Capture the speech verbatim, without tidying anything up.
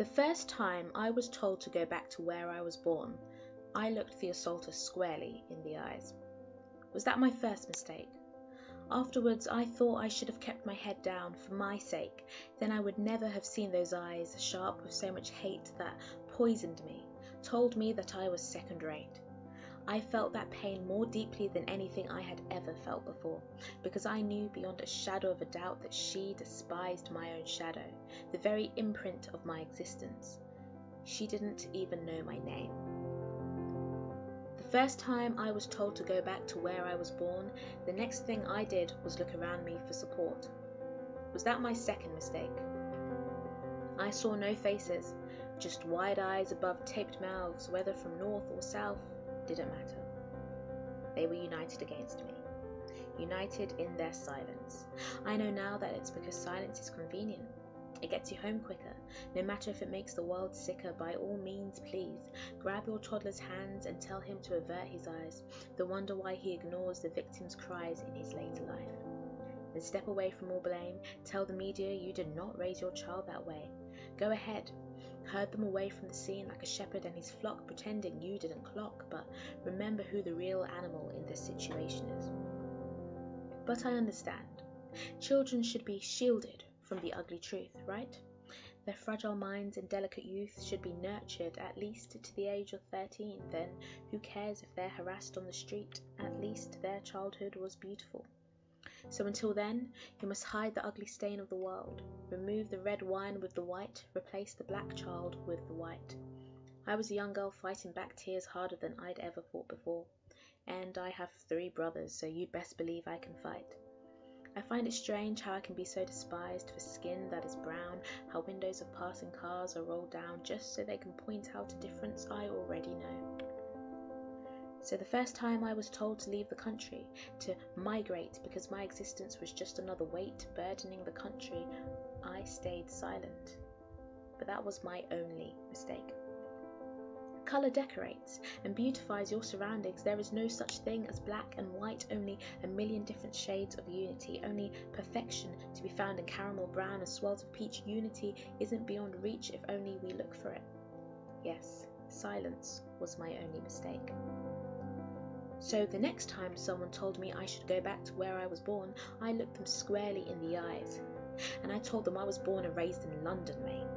The first time I was told to go back to where I was born, I looked the assaulter squarely in the eyes. Was that my first mistake? Afterwards, I thought I should have kept my head down for my sake. Then I would never have seen those eyes, sharp with so much hate that poisoned me, told me that I was second-rate. I felt that pain more deeply than anything I had ever felt before, because I knew beyond a shadow of a doubt that she despised my own shadow, the very imprint of my existence. She didn't even know my name. The first time I was told to go back to where I was born, the next thing I did was look around me for support. Was that my second mistake? I saw no faces, just wide eyes above taped mouths, whether from north or south, didn't matter. They were united against me, united in their silence. I know now that it's because silence is convenient. It gets you home quicker, no matter if it makes the world sicker. By all means, please, grab your toddler's hands and tell him to avert his eyes, the wonder why he ignores the victim's cries in his later life. And step away from all blame, tell the media you did not raise your child that way. Go ahead, herd them away from the scene like a shepherd and his flock, pretending you didn't clock, but remember who the real animal in this situation is. But I understand. Children should be shielded from the ugly truth, right? Their fragile minds and delicate youth should be nurtured at least to the age of thirteen, then who cares if they're harassed on the street? At least their childhood was beautiful. So until then, you must hide the ugly stain of the world, remove the red wine with the white, replace the black child with the white. I was a young girl fighting back tears harder than I'd ever fought before, and I have three brothers, so you'd best believe I can fight. I find it strange how I can be so despised for skin that is brown, how windows of passing cars are rolled down just so they can point out a difference I already know. So the first time I was told to leave the country, to migrate because my existence was just another weight burdening the country, I stayed silent. But that was my only mistake. Colour decorates and beautifies your surroundings. There is no such thing as black and white, only a million different shades of unity, only perfection to be found in caramel brown and swirls of peach. Unity isn't beyond reach if only we look for it. Yes, silence was my only mistake. So the next time someone told me I should go back to where I was born, I looked them squarely in the eyes, and I told them I was born and raised in London, Maine.